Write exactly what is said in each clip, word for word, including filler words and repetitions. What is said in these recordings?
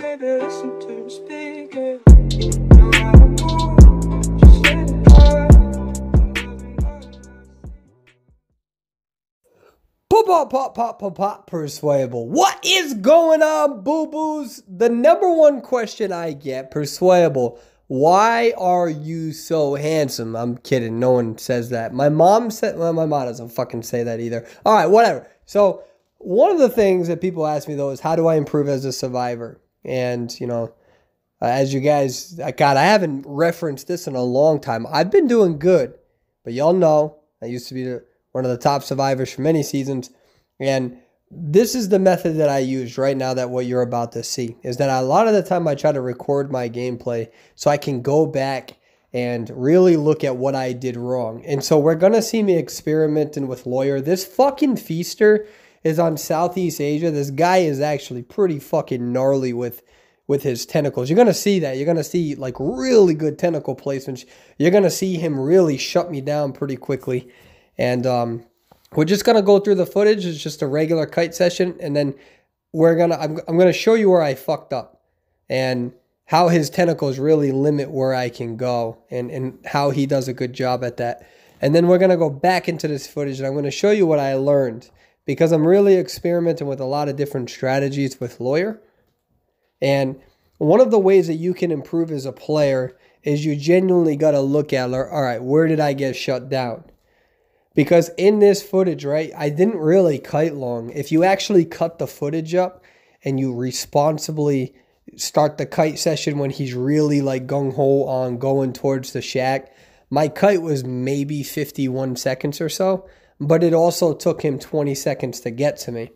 Baby, listen to me speaking. No matter what, just let it fly. Pop, pop, pop, pop, pop, pop, Perswayable. What is going on, boo-boos? The number one question I get, Perswayable, why are you so handsome? I'm kidding. No one says that. My mom said, well, my mom doesn't fucking say that either. All right, whatever. So one of the things that people ask me, though, is how do I improve as a survivor? And, you know, as you guys, God, I haven't referenced this in a long time. I've been doing good, but y'all know I used to be one of the top survivors for many seasons. And this is the method that I use right now, that what you're about to see is that a lot of the time I try to record my gameplay so I can go back and really look at what I did wrong. And so we're going to see me experimenting with Lawyer. This fucking Feaster is on Southeast Asia. This guy is actually pretty fucking gnarly with with his tentacles. You're going to see that. You're going to see like really good tentacle placements. You're going to see him really shut me down pretty quickly. And um we're just going to go through the footage. It's just a regular kite session. And then we're going to, I'm, I'm going to show you where I fucked up and how his tentacles really limit where I can go, and, and how he does a good job at that. And then we're going to go back into this footage and I'm going to show you what I learned, because I'm really experimenting with a lot of different strategies with Lawyer. And one of the ways that you can improve as a player is you genuinely got to look at, all right, where did I get shut down? Because in this footage, right, I didn't really kite long. If you actually cut the footage up and you responsibly start the kite session when he's really like gung-ho on going towards the shack, my kite was maybe fifty-one seconds or so, but it also took him twenty seconds to get to me.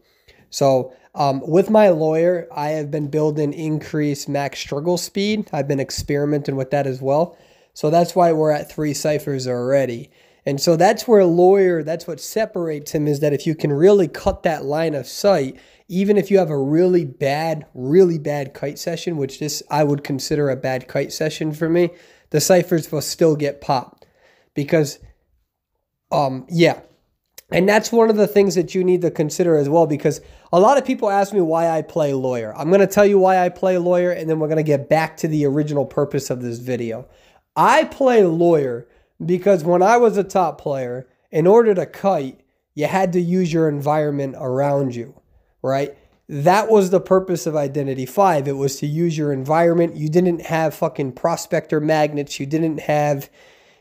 So um, with my Lawyer, I have been building increased max struggle speed. I've been experimenting with that as well. So that's why we're at three ciphers already. And so that's where Lawyer, that's what separates him, is that if you can really cut that line of sight, even if you have a really bad, really bad kite session, which this I would consider a bad kite session for me, the ciphers will still get popped. Because, um, yeah. And that's one of the things that you need to consider as well, because a lot of people ask me why I play Lawyer. I'm going to tell you why I play Lawyer, and then we're going to get back to the original purpose of this video. I play Lawyer because when I was a top player, in order to kite, you had to use your environment around you, right? That was the purpose of Identity Five. It was to use your environment. You didn't have fucking prospector magnets. You didn't have,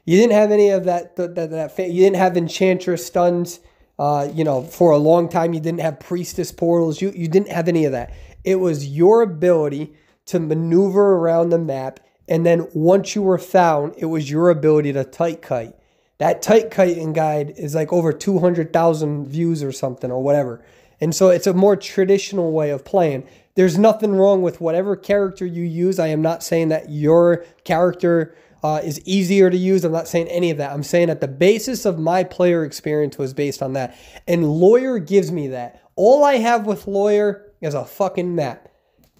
you didn't have any of that. that, that, that you didn't have Enchantress stuns. Uh, you know, for a long time, you didn't have Priestess portals. You you didn't have any of that. It was your ability to maneuver around the map. And then once you were found, it was your ability to tight kite. That tight kiting guide is like over two hundred thousand views or something or whatever. And so it's a more traditional way of playing. There's nothing wrong with whatever character you use. I am not saying that your character uh, is easier to use. I'm not saying any of that. I'm saying that the basis of my player experience was based on that. And Lawyer gives me that. All I have with Lawyer is a fucking map,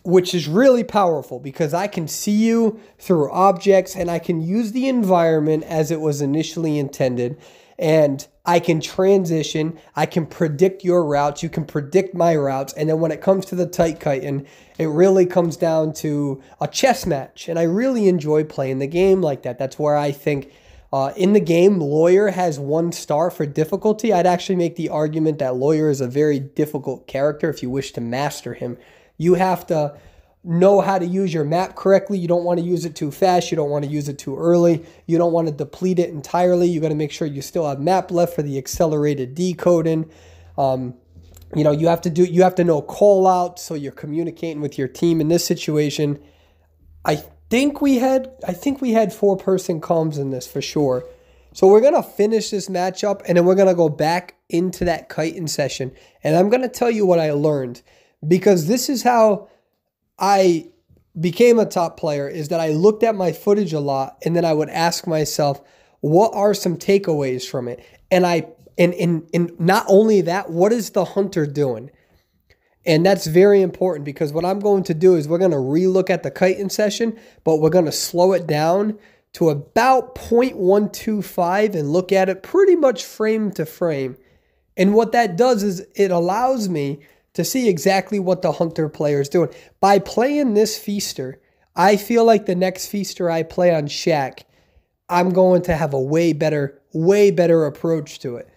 which is really powerful because I can see you through objects and I can use the environment as it was initially intended, and I can transition, I can predict your routes, you can predict my routes, and then when it comes to the tight kiting, it really comes down to a chess match, and I really enjoy playing the game like that. That's where I think uh, in the game, Lawyer has one star for difficulty. I'd actually make the argument that Lawyer is a very difficult character if you wish to master him. You have to know how to use your map correctly. You don't want to use it too fast. You don't want to use it too early. You don't want to deplete it entirely. You got to make sure you still have map left for the accelerated decoding. Um, you know, you have to do. You have to know call out, so you're communicating with your team. In this situation, I think we had. I think we had four person comms in this for sure. So we're gonna finish this matchup, and then we're gonna go back into that kiting session, and I'm gonna tell you what I learned. Because this is how I became a top player, is that I looked at my footage a lot and then I would ask myself, what are some takeaways from it? And I and, and, and not only that, what is the hunter doing? And that's very important, because what I'm going to do is we're going to relook at the kiting session, but we're going to slow it down to about zero point one two five and look at it pretty much frame to frame. And what that does is it allows me to see exactly what the Hunter player is doing. By playing this Feaster, I feel like the next Feaster I play on Shaq, I'm going to have a way better, way better approach to it.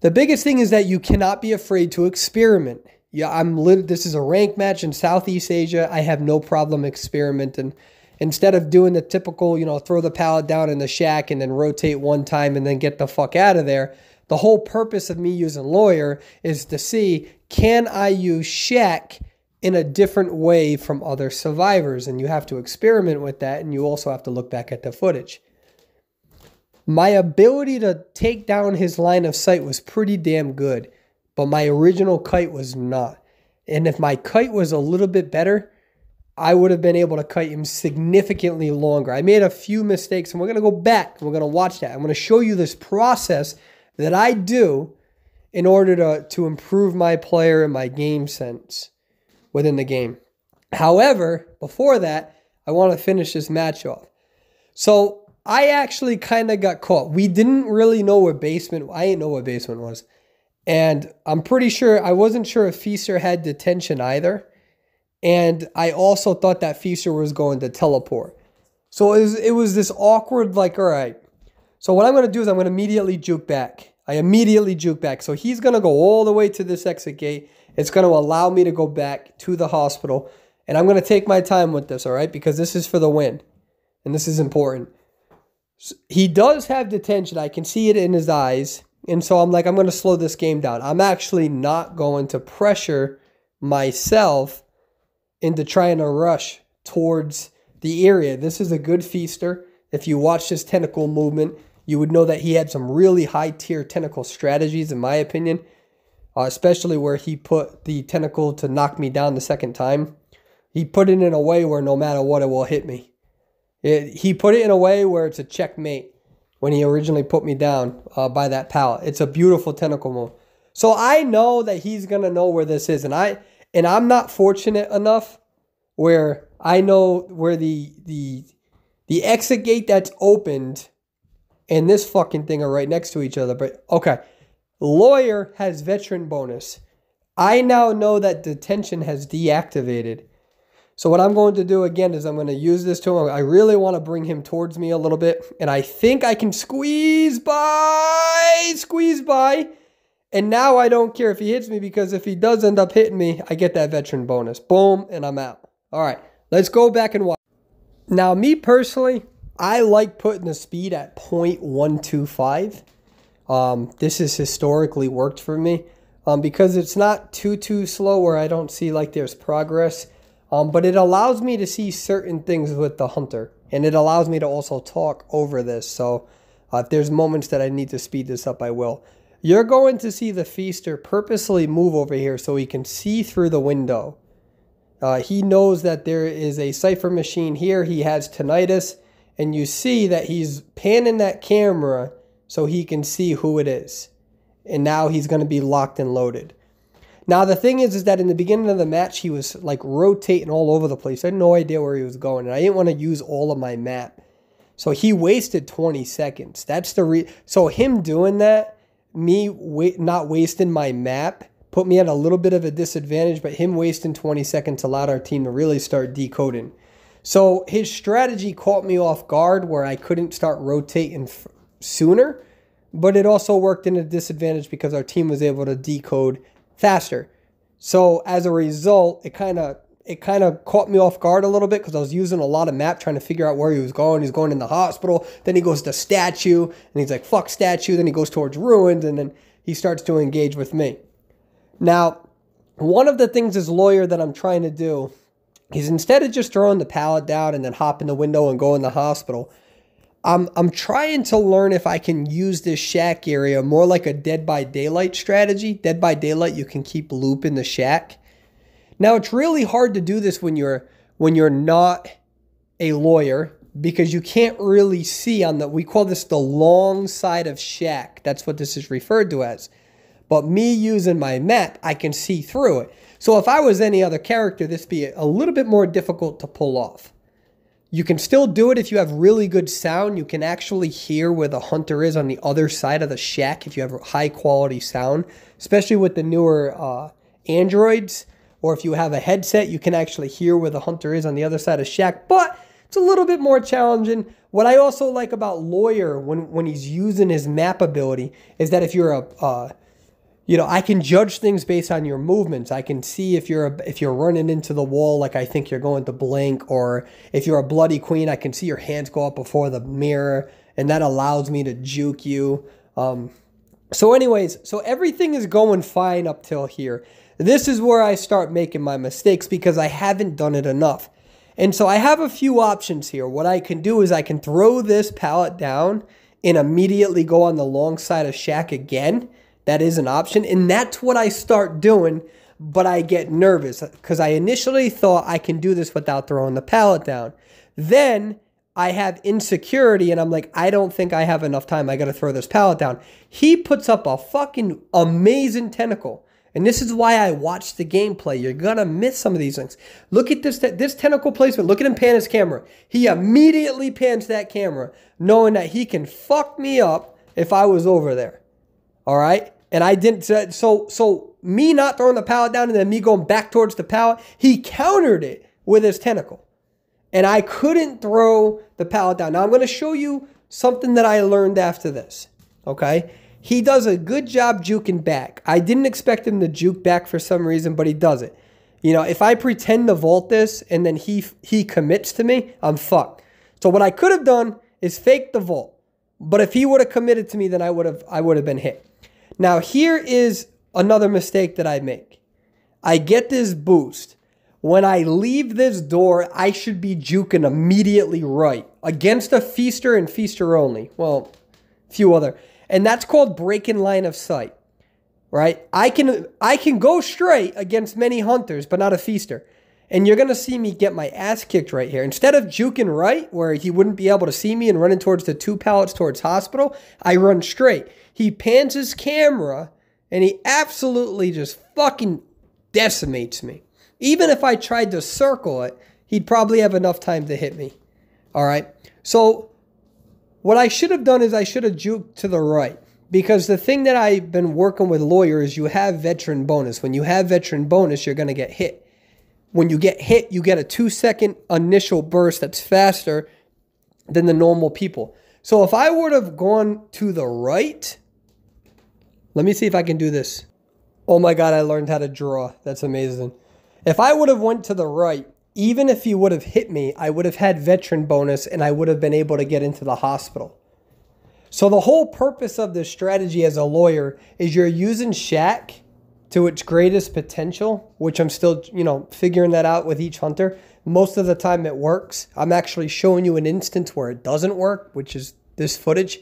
The biggest thing is that you cannot be afraid to experiment. Yeah, I'm lit- this is a ranked match in Southeast Asia. I have no problem experimenting. Instead of doing the typical, you know, throw the pallet down in the shack and then rotate one time and then get the fuck out of there, the whole purpose of me using Lawyer is to see, can I use Shaq in a different way from other survivors? And you have to experiment with that, and you also have to look back at the footage. My ability to take down his line of sight was pretty damn good, but my original kite was not. And if my kite was a little bit better, I would have been able to kite him significantly longer. I made a few mistakes, and we're going to go back. We're going to watch that. I'm going to show you this process that I do in order to, to improve my player and my game sense within the game. However, before that, I want to finish this match off. So I actually kind of got caught. We didn't really know where basement, I didn't know what basement was. And I'm pretty sure, I wasn't sure if Feaster had detention either. And I also thought that Feaster was going to teleport. So it was, it was this awkward, like, all right. So what I'm going to do is I'm going to immediately juke back. I immediately juke back. So he's going to go all the way to this exit gate. It's going to allow me to go back to the hospital. And I'm going to take my time with this, all right? Because this is for the win. And this is important. So he does have detention. I can see it in his eyes. And so I'm like, I'm going to slow this game down. I'm actually not going to pressure myself into trying to rush towards the area. This is a good Feaster. If you watch his tentacle movement, you would know that he had some really high-tier tentacle strategies, in my opinion, uh, especially where he put the tentacle to knock me down the second time. He put it in a way where no matter what, it will hit me. It, he put it in a way where it's a checkmate when he originally put me down uh, by that pallet. It's a beautiful tentacle move. So I know that he's going to know where this is, and I... And I'm not fortunate enough where I know where the the the exit gate that's opened and this fucking thing are right next to each other. But okay, Lawyer has veteran bonus. I now know that detention has deactivated. So what I'm going to do again is I'm going to use this to him. I really want to bring him towards me a little bit. And I think I can squeeze by, squeeze by. And now I don't care if he hits me, because if he does end up hitting me, I get that veteran bonus. Boom, and I'm out. All right, let's go back and watch. Now, me personally, I like putting the speed at point one two five. Um, this has historically worked for me um, because it's not too, too slow where I don't see like there's progress. Um, but it allows me to see certain things with the Hunter, and it allows me to also talk over this. So uh, if there's moments that I need to speed this up, I will. You're going to see the Feaster purposely move over here so he can see through the window. Uh, he knows that there is a cipher machine here. He has tinnitus. And you see that he's panning that camera so he can see who it is. And now he's going to be locked and loaded. Now the thing is, is that in the beginning of the match, he was like rotating all over the place. I had no idea where he was going. And I didn't want to use all of my map. So he wasted twenty seconds. That's the re- So him doing that, me wait, not wasting my map, put me at a little bit of a disadvantage, but him wasting twenty seconds allowed our team to really start decoding. So his strategy caught me off guard where I couldn't start rotating f sooner, but it also worked in a disadvantage because our team was able to decode faster. So as a result, it kind of it kind of caught me off guard a little bit because I was using a lot of map trying to figure out where he was going. He's going in the hospital. Then he goes to statue, and he's like, fuck statue. Then he goes towards ruins, and then he starts to engage with me. Now, one of the things as Lawyer that I'm trying to do is instead of just throwing the pallet down and then hop in the window and go in the hospital, I'm, I'm trying to learn if I can use this shack area more like a Dead by Daylight strategy. Dead by Daylight, you can keep looping the shack. Now, it's really hard to do this when you're when you're not a lawyer because you can't really see on the... We call this the long side of shack. That's what this is referred to as. But me using my map, I can see through it. So if I was any other character, this would be a little bit more difficult to pull off. You can still do it if you have really good sound. You can actually hear where the Hunter is on the other side of the shack if you have high-quality sound, especially with the newer... Uh, androids, or if you have a headset, you can actually hear where the hunter is on the other side of shack, but it's a little bit more challenging. What I also like about Lawyer when, when he's using his map ability is that if you're a, uh, you know, I can judge things based on your movements. I can see if you're a, if you're running into the wall, like I think you're going to blink, or if you're a bloody queen, I can see your hands go up before the mirror, and that allows me to juke you. Um, so anyways, so everything is going fine up till here. This is where I start making my mistakes because I haven't done it enough. And so I have a few options here. What I can do is I can throw this pallet down and immediately go on the long side of shack again. That is an option. And that's what I start doing, but I get nervous because I initially thought I can do this without throwing the pallet down. Then I have insecurity and I'm like, I don't think I have enough time. I got to throw this pallet down. He puts up a fucking amazing tentacle. And this is why I watch the gameplay. You're going to miss some of these things. Look at this, this tentacle placement. Look at him pan his camera. He immediately pans that camera, knowing that he can fuck me up if I was over there. All right? And I didn't. So, so me not throwing the pallet down and then me going back towards the pallet, he countered it with his tentacle. And I couldn't throw the pallet down. Now, I'm going to show you something that I learned after this. Okay? He does a good job juking back. I didn't expect him to juke back for some reason, but he does it. You know, if I pretend to vault this and then he he commits to me, I'm fucked. So what I could have done is fake the vault. But if he would have committed to me, then I would have I would have been hit. Now here is another mistake that I make. I get this boost. When I leave this door, I should be juking immediately right against a feaster and feaster only. Well, few other. And that's called breaking line of sight, right? I can I can go straight against many hunters, but not a feaster. And you're going to see me get my ass kicked right here. Instead of juking right, where he wouldn't be able to see me and running towards the two pallets towards hospital, I run straight. He pans his camera, and he absolutely just fucking decimates me. Even if I tried to circle it, he'd probably have enough time to hit me, all right? So what I should have done is I should have juked to the right, because the thing that I've been working with Lawyer is you have veteran bonus. When you have veteran bonus, you're going to get hit. When you get hit, you get a two-second initial burst that's faster than the normal people. So if I would have gone to the right, let me see if I can do this. Oh my God, I learned how to draw. That's amazing. If I would have went to the right, even if he would have hit me, I would have had veteran bonus and I would have been able to get into the hospital. So the whole purpose of this strategy as a lawyer is you're using shack to its greatest potential, which I'm still, you know, figuring that out with each hunter. Most of the time it works. I'm actually showing you an instance where it doesn't work, which is this footage.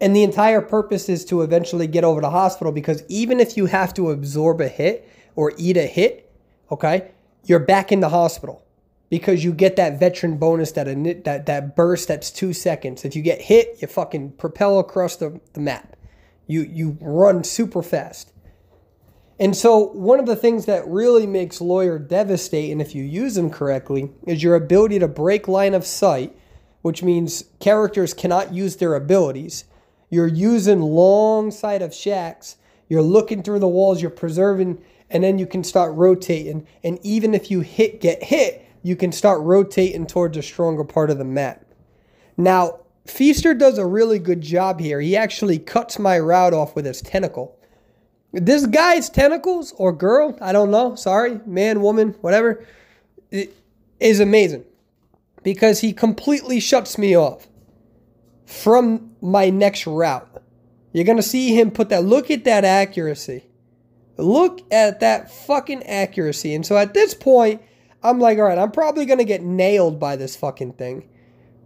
And the entire purpose is to eventually get over to hospital, because even if you have to absorb a hit or eat a hit, okay, you're back in the hospital because you get that veteran bonus, that that that burst that's two seconds. If you get hit, you fucking propel across the, the map. You, you run super fast. And so one of the things that really makes Lawyer devastating, if you use him correctly, is your ability to break line of sight, which means characters cannot use their abilities. You're using long sight of shacks. You're looking through the walls. You're preserving. And then you can start rotating. And even if you hit, get hit, you can start rotating towards a stronger part of the map. Now, Feaster does a really good job here. He actually cuts my route off with his tentacle. This guy's tentacles, or girl, I don't know, sorry, man, woman, whatever, it is amazing. Because he completely shuts me off from my next route. You're going to see him put that, look at that accuracy. Look at that fucking accuracy. And so at this point, I'm like, all right, I'm probably going to get nailed by this fucking thing.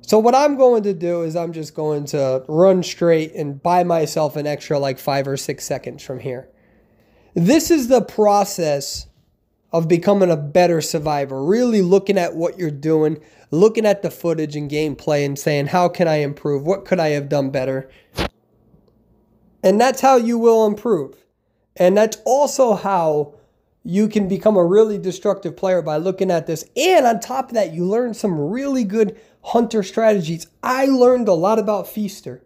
So what I'm going to do is I'm just going to run straight and buy myself an extra like five or six seconds from here. This is the process of becoming a better survivor, really looking at what you're doing, looking at the footage and gameplay and saying, how can I improve? What could I have done better? And that's how you will improve. And that's also how you can become a really destructive player, by looking at this. And on top of that, you learn some really good hunter strategies. I learned a lot about Feaster.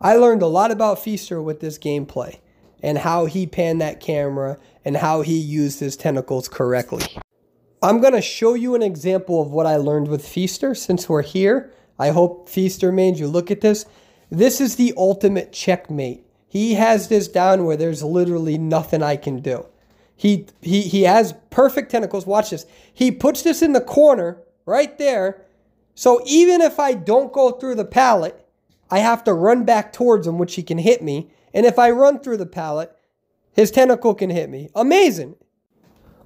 I learned a lot about Feaster with this gameplay. and how he panned that camera and how he used his tentacles correctly. I'm going to show you an example of what I learned with Feaster since we're here. I hope Feaster made you look at this. This is the ultimate checkmate. He has this down where there's literally nothing I can do. He, he, he has perfect tentacles. Watch this. He puts this in the corner right there. So even if I don't go through the pallet, I have to run back towards him, which he can hit me. And if I run through the pallet, his tentacle can hit me. Amazing.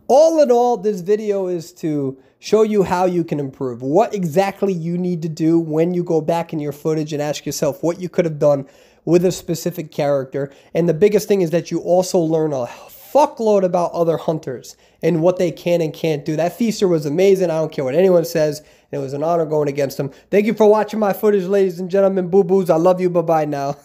All in all, this video is to show you how you can improve, what exactly you need to do when you go back in your footage and ask yourself what you could have done with a specific character. And the biggest thing is that you also learn a fuckload about other hunters and what they can and can't do. That Feaster was amazing. I don't care what anyone says. It was an honor going against him. Thank you for watching my footage, ladies and gentlemen. Boo-boos. I love you. Bye-bye now.